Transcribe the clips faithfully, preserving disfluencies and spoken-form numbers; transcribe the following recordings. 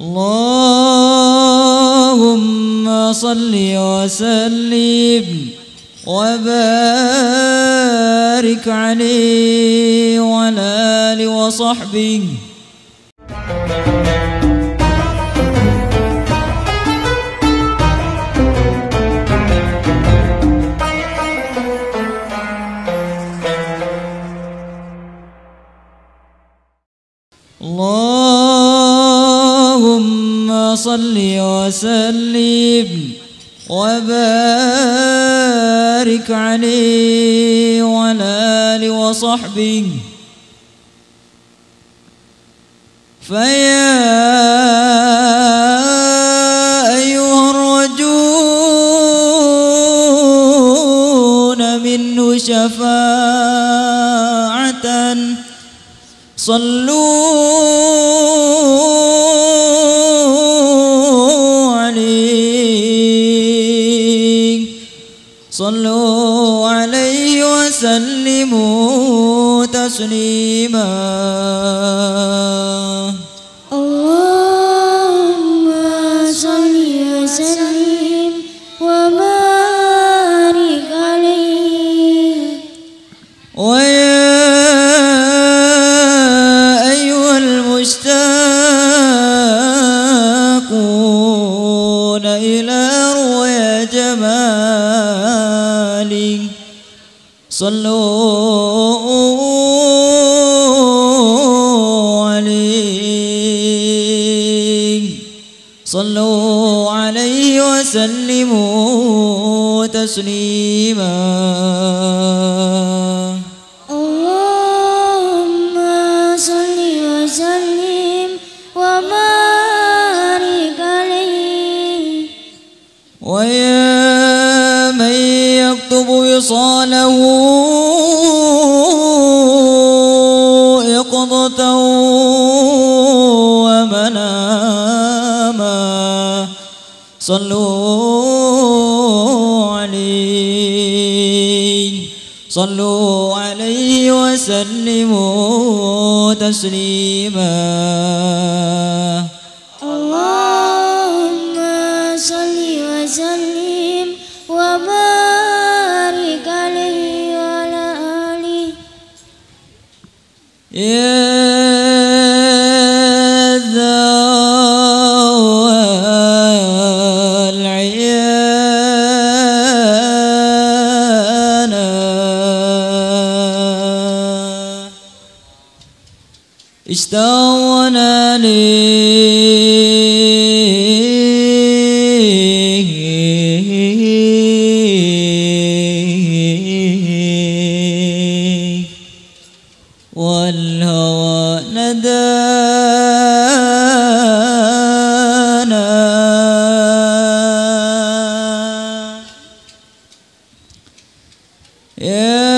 اللهم صل وسلم وبارك عليه وعلى آله وصحبه. اللهم صل وسلم وبارك عليه وعلى آله وصحبه. فيا أيها الرجون منه شفاعة صلوا عليه صلوا عليه وسلموا تسليما. اللهم صل وسلم وبارك عليه. مشتاقون إلى رؤيا جمالي صلوا عليه صلوا عليه وسلموا تسليما. ويا من يكتب وصاله إقضة ومناما صلوا عليه صلوا عليه وسلموا تسليما. وبارك عليه وعلى آله. يا ذا العيانة اشتاقنا لي والهوى ندانا يا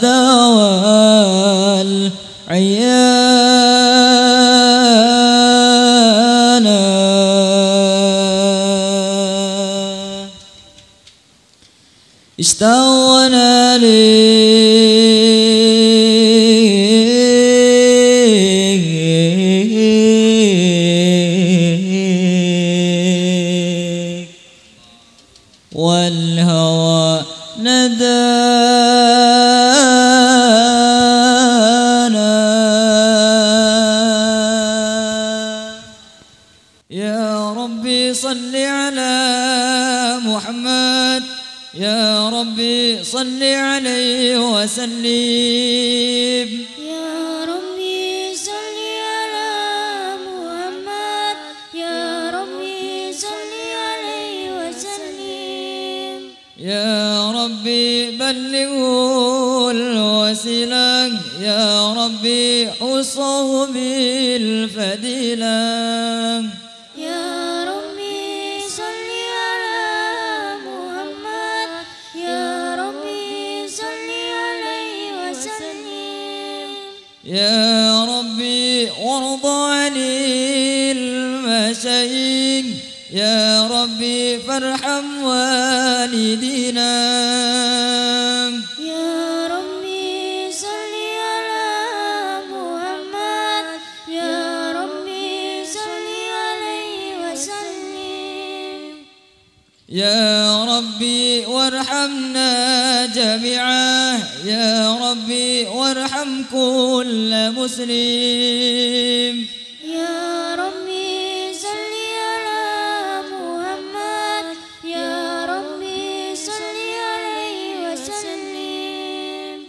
ذا العيانة. اشتاقنا ليك والهوى ندانا يا ربي صل على محمد يا ربي صل عليه وسلم يا ربي صل على محمد يا ربي صل عليه وسلم يا ربي بلغه الوسيلة يا ربي اوصه بالفضيلة. يا ربي وارض عن المشايخ يا ربي فارحم والدينا يا ربي يا ربي وارحمنا جميعا، يا ربي وارحم كل مسلم. يا ربي صل على محمد، يا ربي صل عليه وسلم.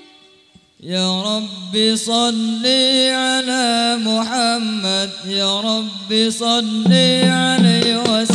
يا ربي صل على محمد، يا ربي صل عليه وسلم.